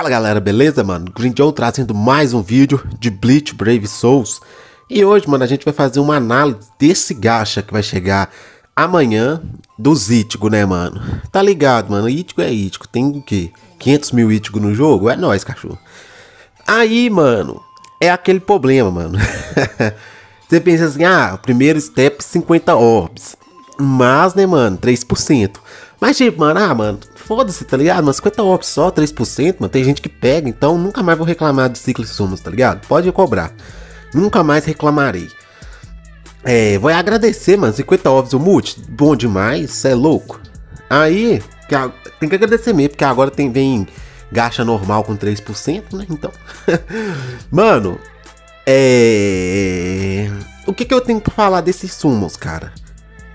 Fala galera, beleza mano? Grimmjow trazendo mais um vídeo de Bleach Brave Souls. E hoje mano, a gente vai fazer uma análise desse gacha que vai chegar amanhã dos Ichigo, né mano? Tá ligado mano, Ichigo é Ichigo, tem o quê? 500 mil Ichigo no jogo? É nóis cachorro. Aí mano, é aquele problema mano. Você pensa assim, ah, o primeiro step 50 orbs. Mas né mano, 3%. Mas tipo mano, foda-se, tá ligado? Mas 50 orbs só, 3%, mano, tem gente que pega, então nunca mais vou reclamar de ciclo de sumos, tá ligado? Pode cobrar. Nunca mais reclamarei. É, vou agradecer, mano, 50 orbs o multi, bom demais, cê é louco. Aí, tem que agradecer mesmo, porque agora vem gacha normal com 3%, né? Então, mano, o que eu tenho pra falar desses sumos, cara?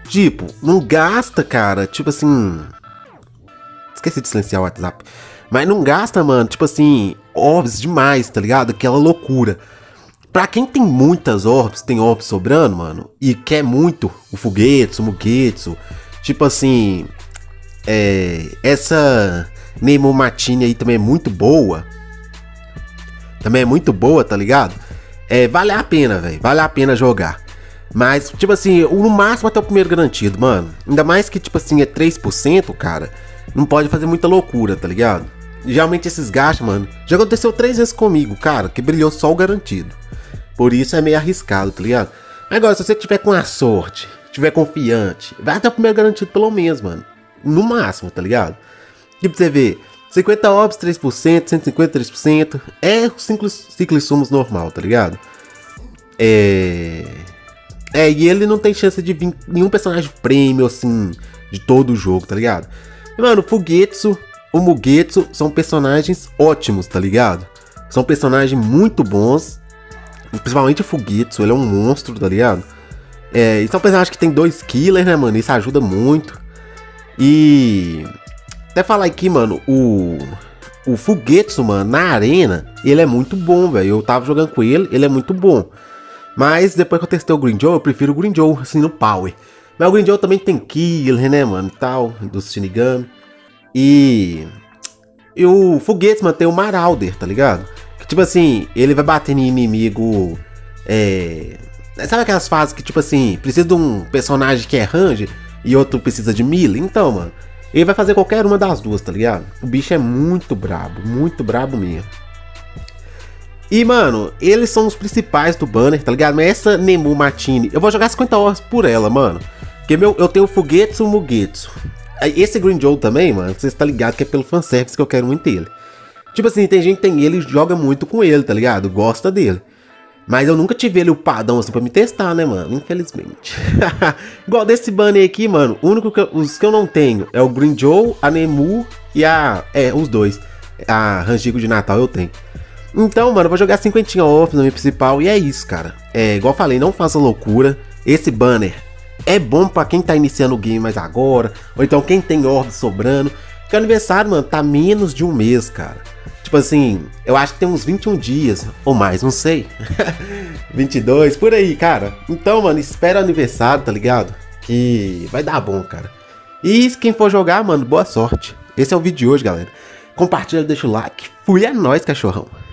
Tipo, não gasta, cara, tipo assim... Esqueci de silenciar o WhatsApp. Mas não gasta, mano, tipo assim, orbs demais, tá ligado? Aquela loucura. Pra quem tem muitas orbs, tem orbs sobrando, mano, e quer muito o Fugetsu, o Mugetsu, tipo assim, essa Nemu Matini aí também é muito boa. Também é muito boa, tá ligado? É, vale a pena, velho, vale a pena jogar. Mas, tipo assim, no máximo até o primeiro garantido, mano. Ainda mais que, tipo assim, é 3%, cara. Não pode fazer muita loucura, tá ligado? Geralmente esses gastos, mano, já aconteceu 3 vezes comigo, cara, que brilhou só o garantido. Por isso é meio arriscado, tá ligado? Agora, se você tiver com a sorte, tiver confiante, vai até o primeiro garantido pelo menos, mano. No máximo, tá ligado? Tipo, você vê, 50 orbs, 3%, 150, 3%, é o ciclo de sumos normal, tá ligado? E ele não tem chance de vir nenhum personagem premium, assim, de todo o jogo, tá ligado? Mano, o Fugetsu, o Mugetsu são personagens ótimos, tá ligado? São personagens muito bons. Principalmente o Fugetsu, ele é um monstro, tá ligado? E são personagens que tem 2 killers, né, mano? Isso ajuda muito. E... até falar aqui, mano, o Fugetsu, mano, na arena, ele é muito bom, velho. Eu tava jogando com ele, ele é muito bom. Mas depois que eu testei o Grimmjow, eu prefiro o Grimmjow, assim, no power. Mas o Grimmjow também tem killer, né, mano, e tal, do Shinigami. E o Fugetsu, mano, tem o Marauder, tá ligado? Que, tipo assim, ele vai bater em inimigo, sabe aquelas fases que, tipo assim, precisa de um personagem que é range e outro precisa de melee? Então, mano, ele vai fazer qualquer uma das duas, tá ligado? O bicho é muito brabo mesmo. E, mano, eles são os principais do banner, tá ligado? Mas essa Nemu Matini, eu vou jogar 50 horas por ela, mano. Porque eu tenho o Fugetsu e o Mugetsu. Esse Grimmjow também, mano, vocês tá ligado que é pelo fanservice que eu quero muito dele. Tipo assim, tem gente que tem ele e joga muito com ele, tá ligado? Gosta dele. Mas eu nunca tive ele upadão assim pra me testar, né, mano? Infelizmente. Igual desse banner aqui, mano, os que eu não tenho é o Grimmjow, a Nemu e os dois. A Rangiku de Natal eu tenho. Então, mano, eu vou jogar 50 off no meu principal e é isso, cara. Igual eu falei, não faça loucura. Esse banner é bom pra quem tá iniciando o game mais agora, ou então quem tem orb sobrando. Porque o aniversário, mano, tá menos de um mês, cara. Tipo assim, eu acho que tem uns 21 dias, ou mais, não sei. 22, por aí, cara. Então, mano, espera o aniversário, tá ligado? Que vai dar bom, cara. E quem for jogar, mano, boa sorte. Esse é o vídeo de hoje, galera. Compartilha, deixa o like. Fui, é nóis, cachorrão.